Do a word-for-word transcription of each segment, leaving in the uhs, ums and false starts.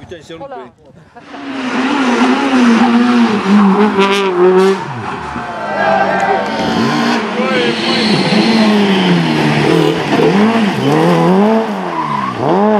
putain, c'est loupé. Oh,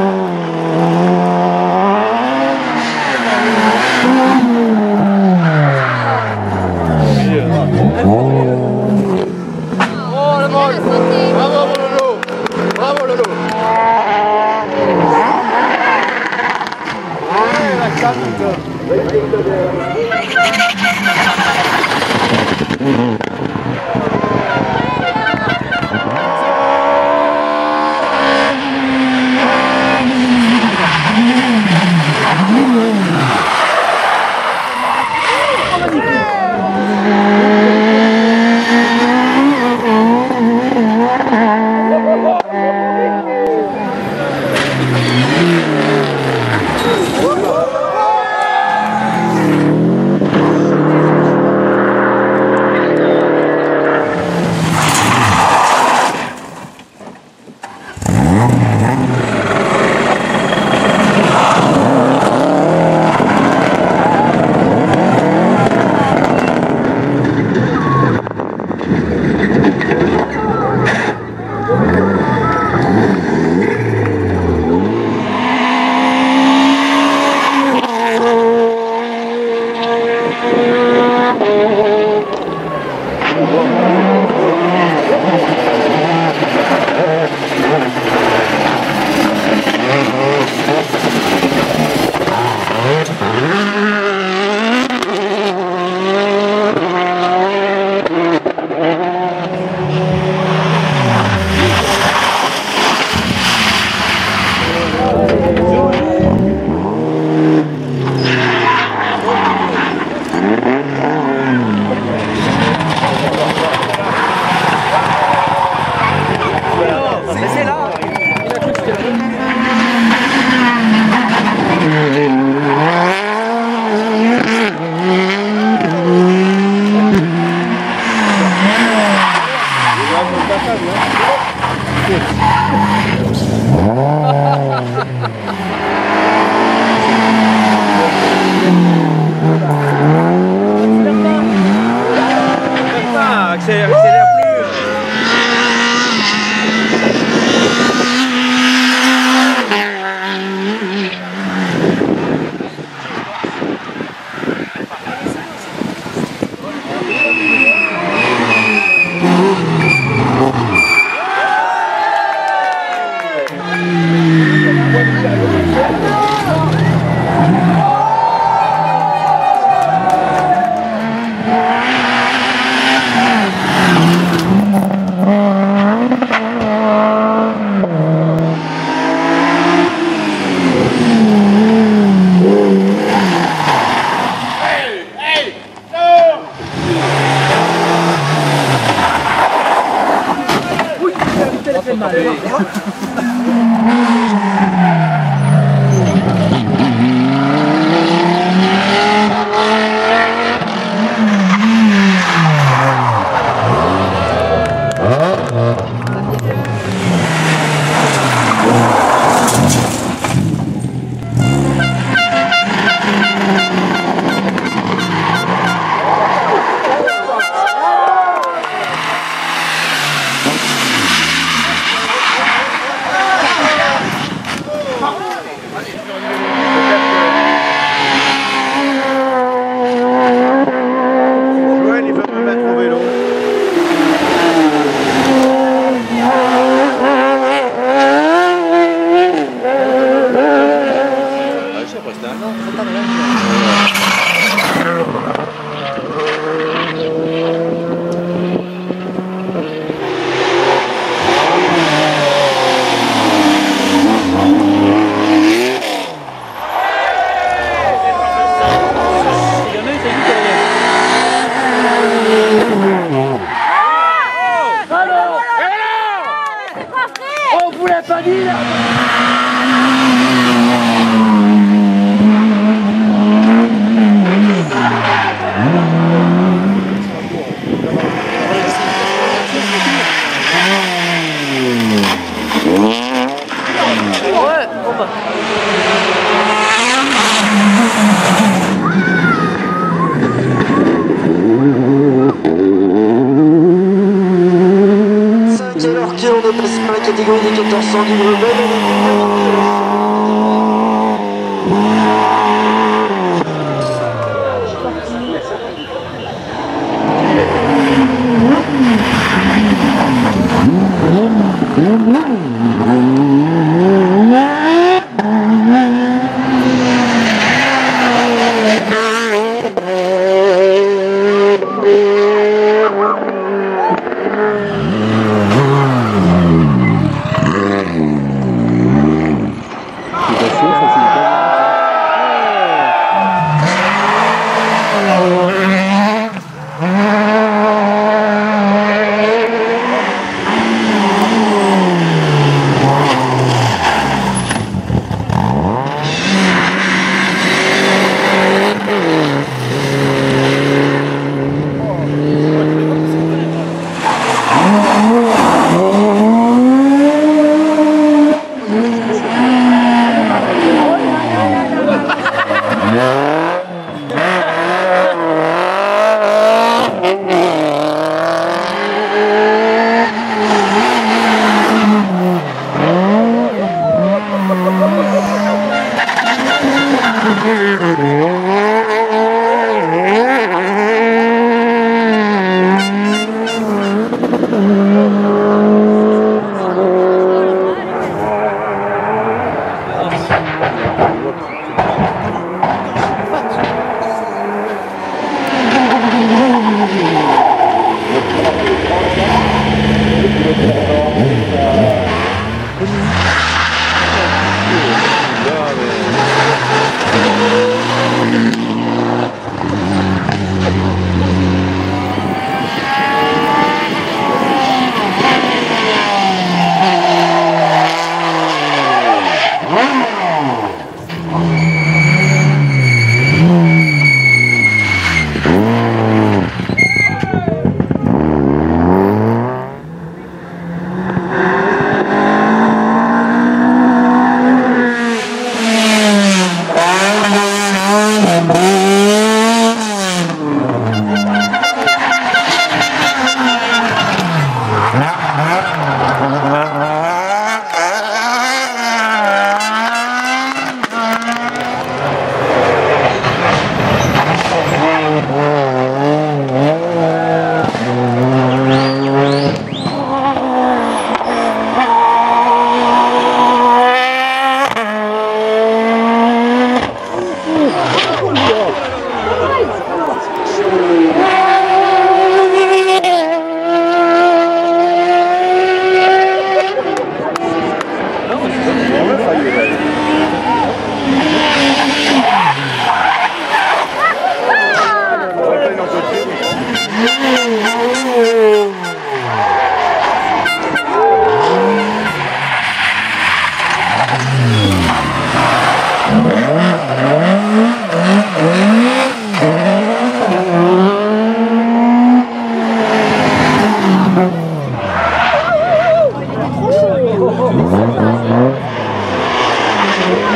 on ne passe pas la catégorie des quatorze cents livres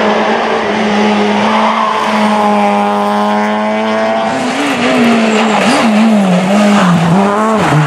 Oh, oh, oh, oh.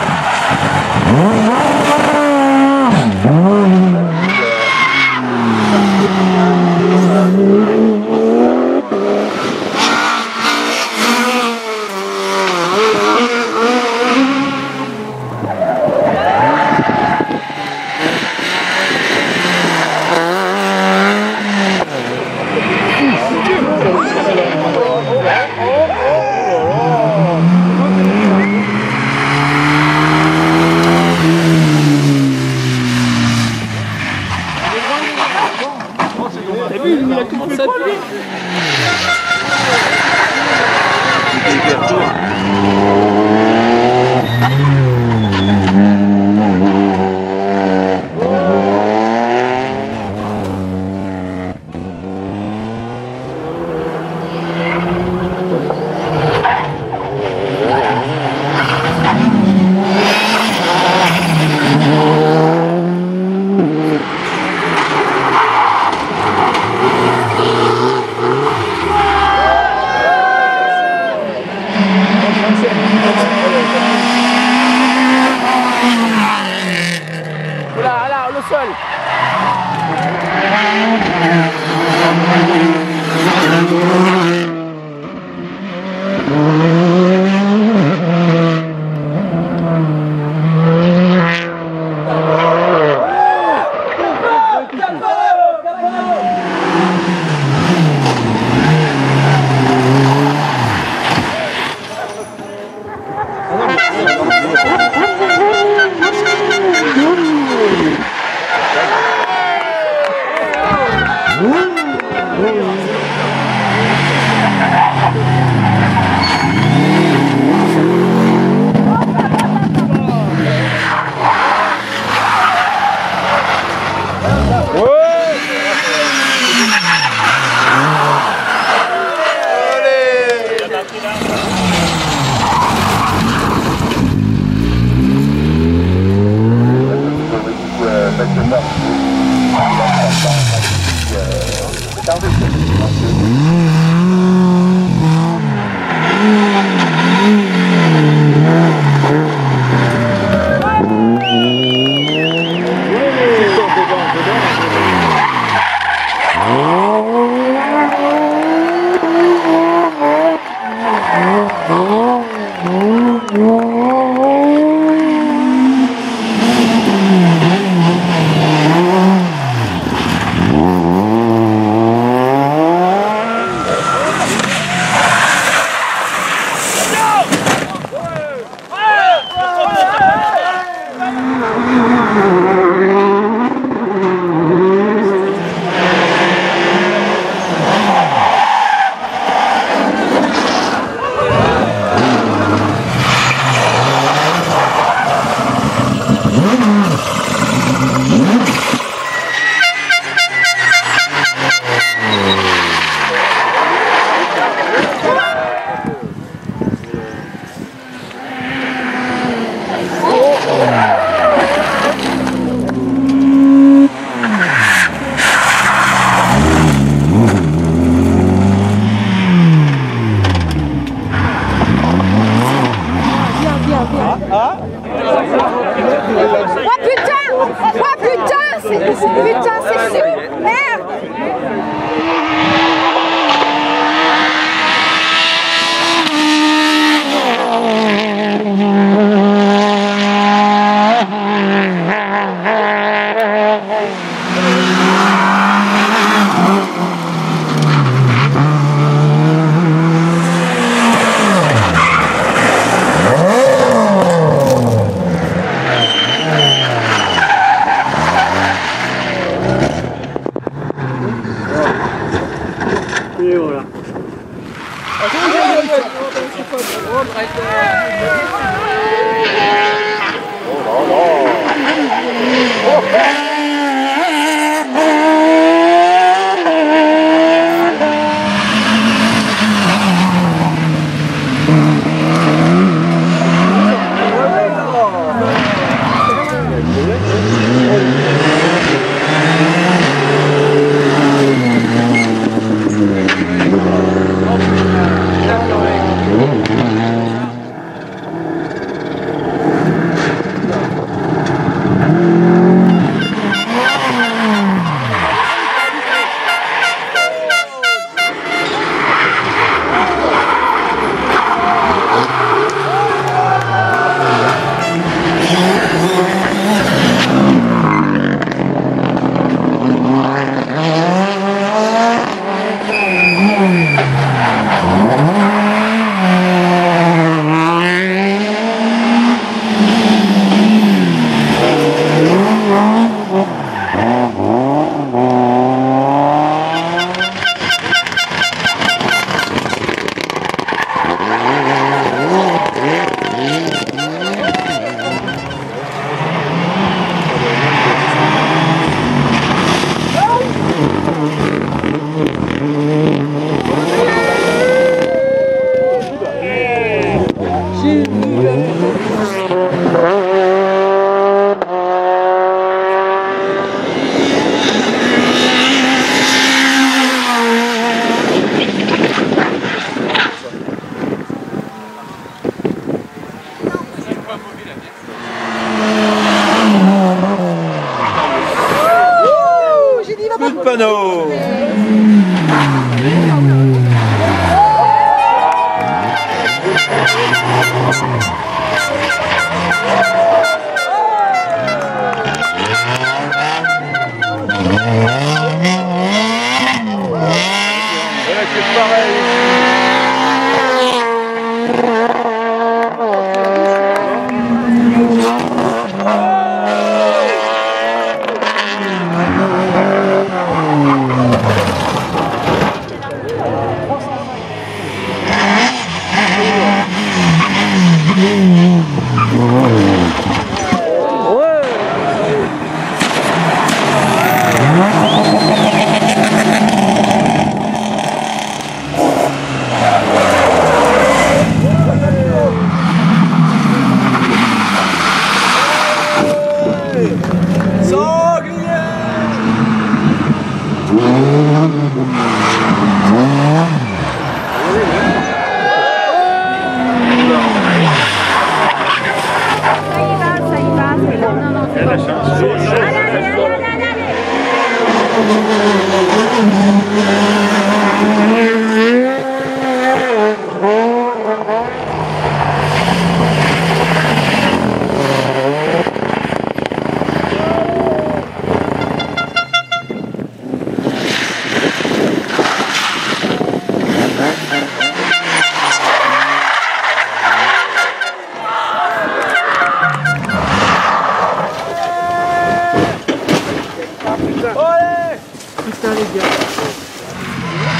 putain les gars.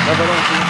La balance.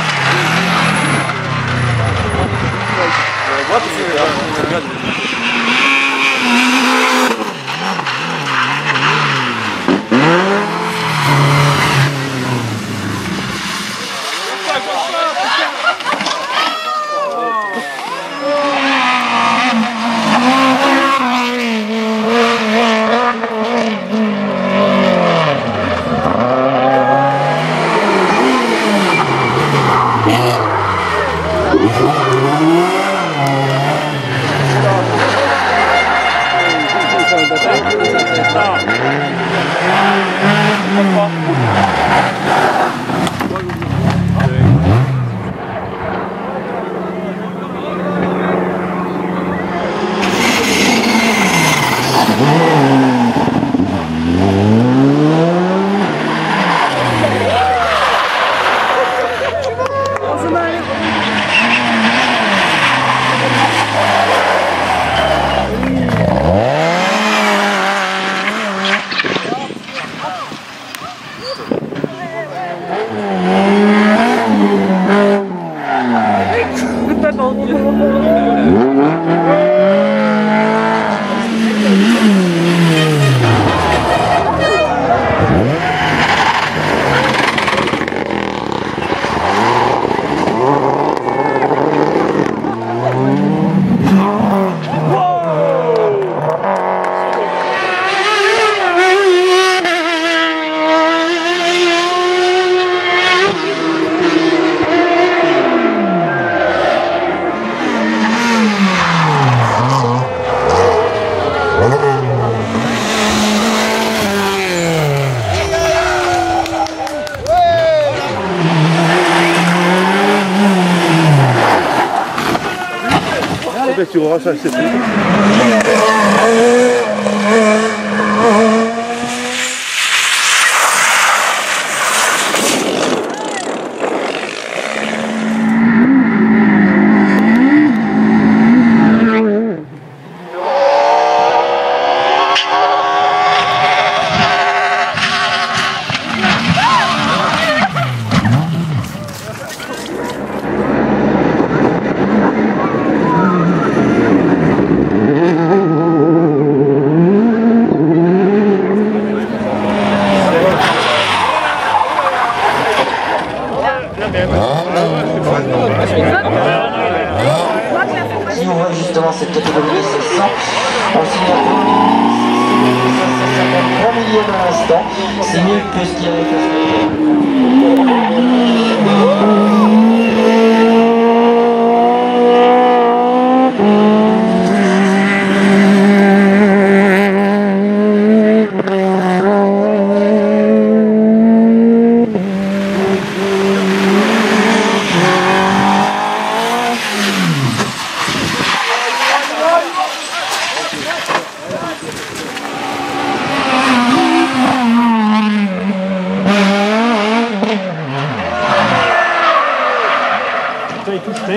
Tu auras ça, c'est tout.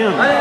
Damn.